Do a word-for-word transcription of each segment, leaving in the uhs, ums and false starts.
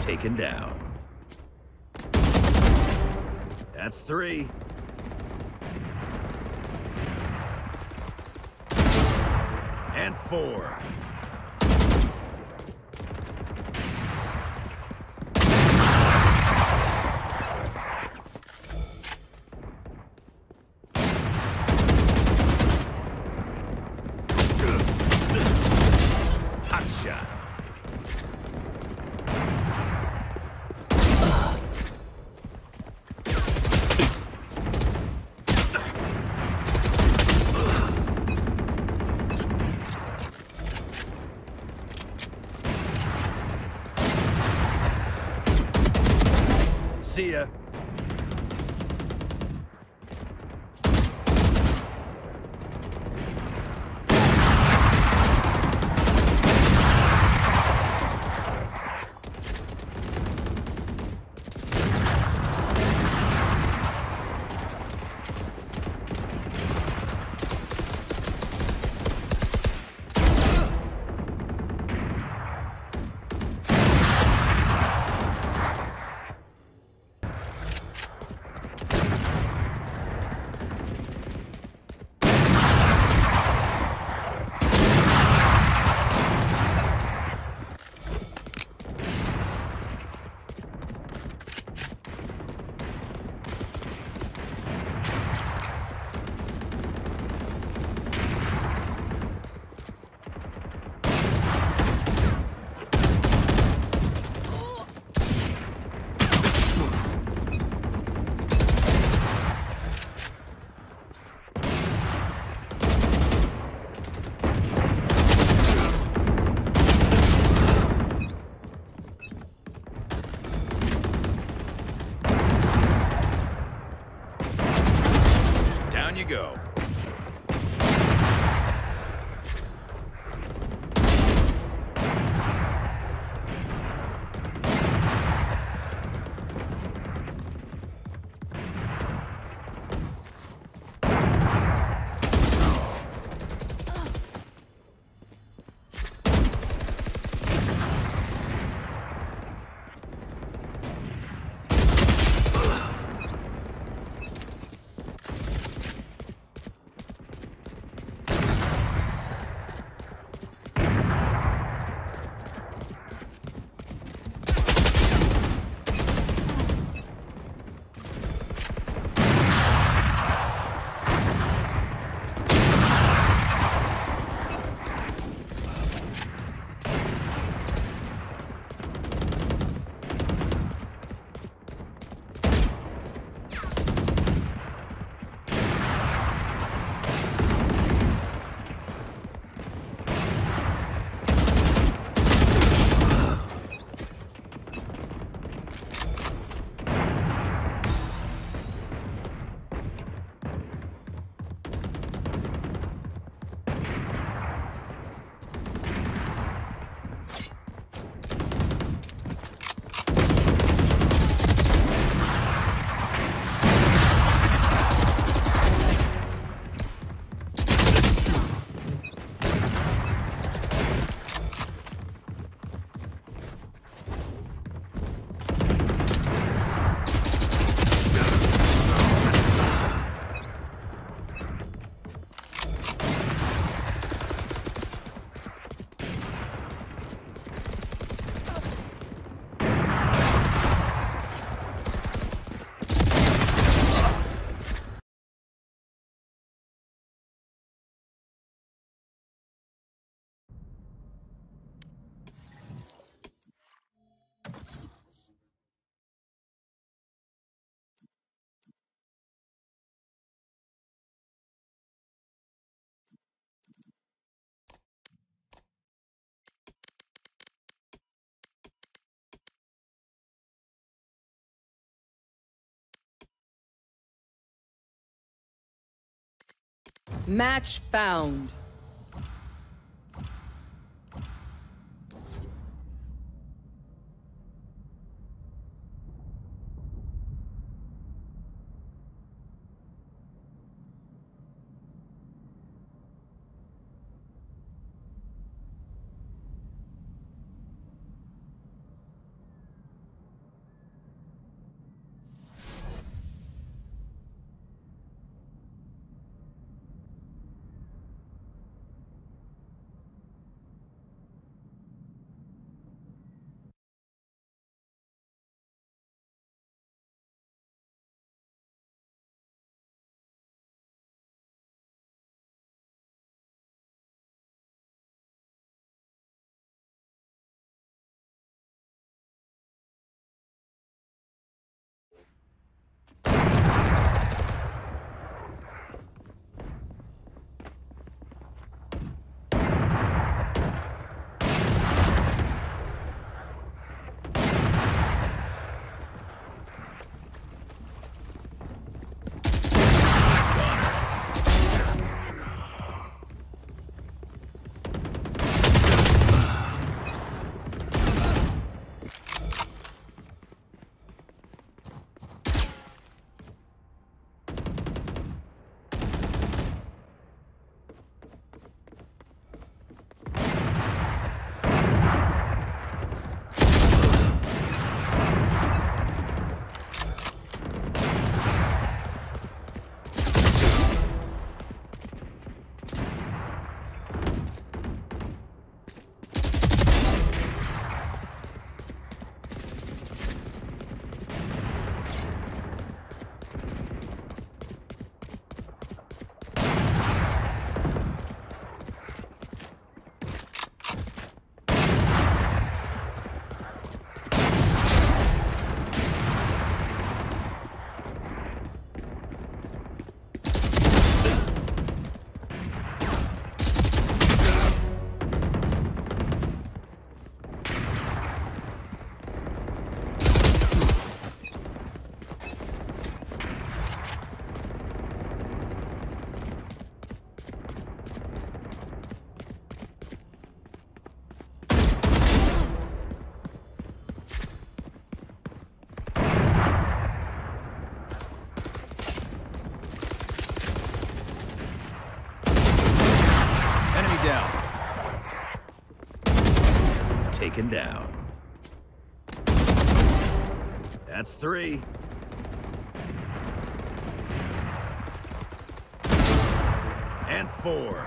Taken down. That's three. And four. Hot shot. See ya. Match found. Taken down. That's three. And four.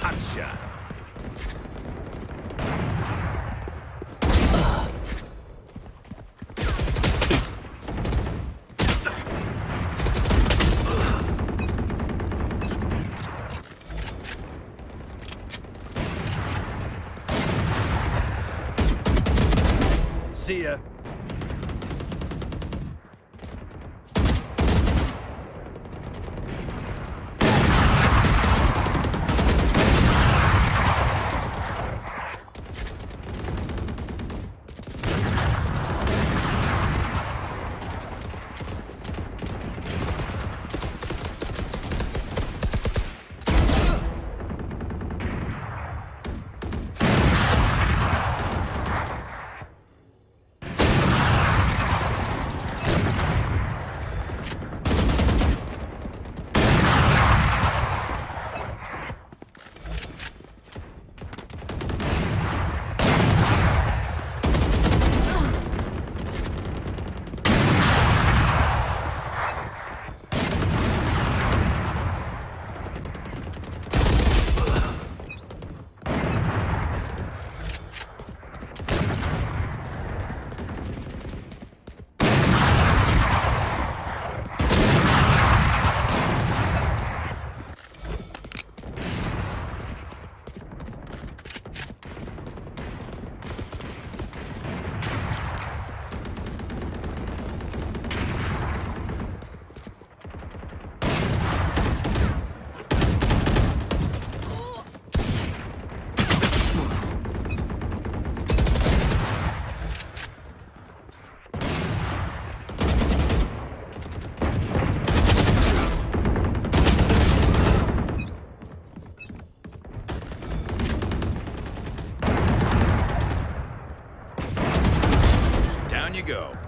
Hot shot. See ya. you go.